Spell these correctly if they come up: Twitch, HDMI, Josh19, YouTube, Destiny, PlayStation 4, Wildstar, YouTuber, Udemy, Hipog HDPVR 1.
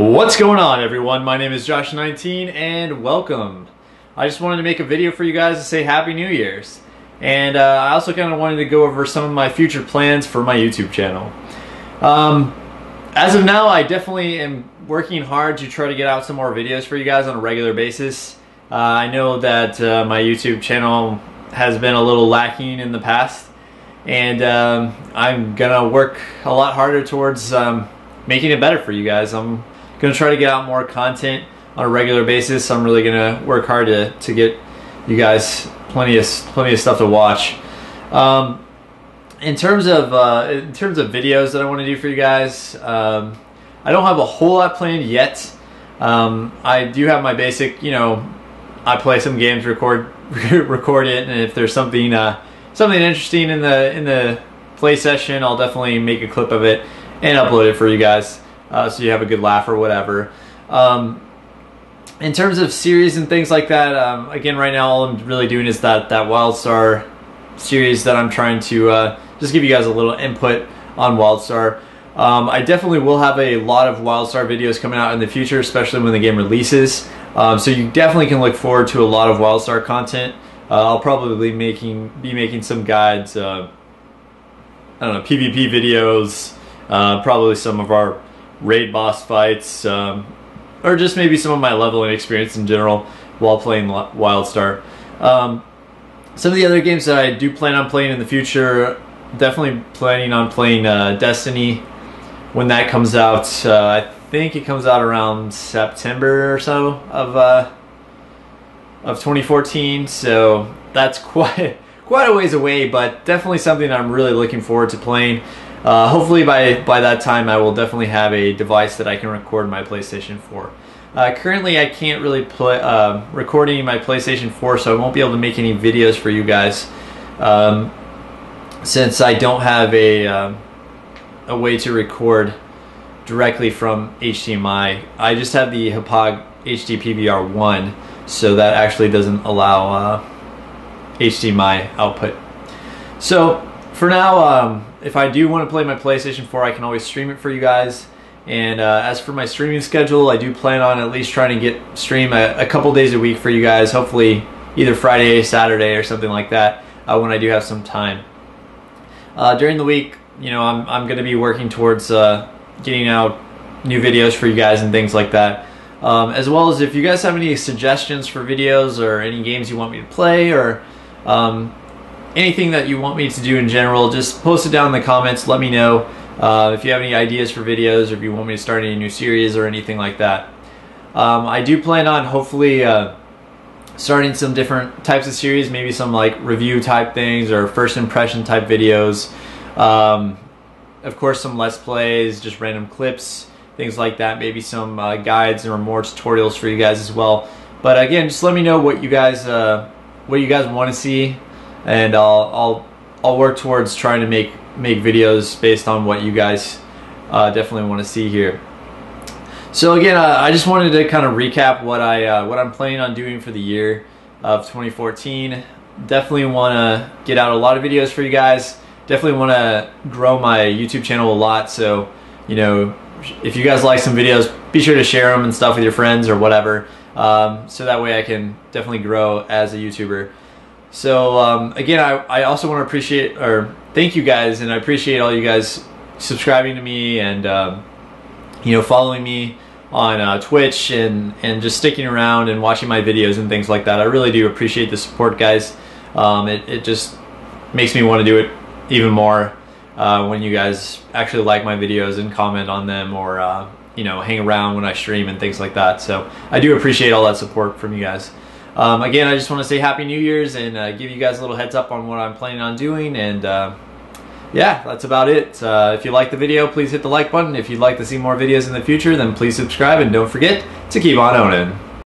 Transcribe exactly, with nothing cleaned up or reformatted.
What's going on, everyone? My name is Josh nineteen and welcome. I just wanted to make a video for you guys to say Happy New Year's, and uh, I also kind of wanted to go over some of my future plans for my YouTube channel. Um, as of now, I definitely am working hard to try to get out some more videos for you guys on a regular basis. Uh, I know that uh, my YouTube channel has been a little lacking in the past, and um, I'm gonna work a lot harder towards um, making it better for you guys. I'm gonna try to get out more content on a regular basis. I'm really gonna work hard to, to get you guys plenty of plenty of stuff to watch. Um, in terms of uh, in terms of videos that I want to do for you guys, um, I don't have a whole lot planned yet. Um, I do have my basic, you know, I play some games, record record it, and if there's something uh, something interesting in the in the play session, I'll definitely make a clip of it and upload it for you guys. Uh, so you have a good laugh or whatever. Um, in terms of series and things like that, um, again, right now all I'm really doing is that that Wildstar series that I'm trying to uh, just give you guys a little input on Wildstar. Um, I definitely will have a lot of Wildstar videos coming out in the future, especially when the game releases. Um, so you definitely can look forward to a lot of Wildstar content. Uh, I'll probably making be making some guides. Uh, I don't know, PvP videos, uh, probably some of our raid boss fights, um, or just maybe some of my leveling experience in general while playing Wildstar. Um, some of the other games that I do plan on playing in the future, definitely planning on playing uh, Destiny when that comes out. Uh, I think it comes out around September or so of uh, of twenty fourteen, so that's quite quite a ways away, but definitely something I'm really looking forward to playing. Uh, hopefully by, by that time I will definitely have a device that I can record my PlayStation four. Uh, currently I can't really play, uh, record any of my PlayStation four, so I won't be able to make any videos for you guys, um, since I don't have a, uh, a way to record directly from H D M I. I just have the Hipog H D P V R one, so that actually doesn't allow uh, H D M I output. So for now, um, if I do want to play my PlayStation four, I can always stream it for you guys. And uh, as for my streaming schedule, I do plan on at least trying to get stream a, a couple days a week for you guys, hopefully either Friday, Saturday, or something like that, uh, when I do have some time. Uh, during the week, you know, I'm, I'm going to be working towards uh, getting out new videos for you guys and things like that. Um, as well as if you guys have any suggestions for videos or any games you want me to play, or um, anything that you want me to do in general, just post it down in the comments. Let me know uh, if you have any ideas for videos, or if you want me to start any new series or anything like that. Um, I do plan on hopefully uh, starting some different types of series, maybe some like review type things or first impression type videos. Um, of course, some Let's Plays, just random clips, things like that. Maybe some uh, guides or more tutorials for you guys as well. But again, just let me know what you guys uh, what you guys want to see, and I'll, I'll I'll work towards trying to make make videos based on what you guys uh, definitely want to see here. So again, uh, I just wanted to kind of recap what I uh, what I'm planning on doing for the year of twenty fourteen. Definitely want to get out a lot of videos for you guys. Definitely want to grow my YouTube channel a lot. So, you know, if you guys like some videos, be sure to share them and stuff with your friends or whatever. Um, so that way I can definitely grow as a YouTuber. So um, again, I, I also want to appreciate or thank you guys, and I appreciate all you guys subscribing to me and um, you know, following me on uh, Twitch and and just sticking around and watching my videos and things like that. I really do appreciate the support, guys. Um, it it just makes me want to do it even more uh, when you guys actually like my videos and comment on them, or uh, you know, hang around when I stream and things like that. So I do appreciate all that support from you guys. Um, again, I just want to say Happy New Year's and uh, give you guys a little heads up on what I'm planning on doing, and uh, yeah, that's about it. Uh, if you like the video, please hit the like button. If you'd like to see more videos in the future, then please subscribe, and don't forget to keep on owning.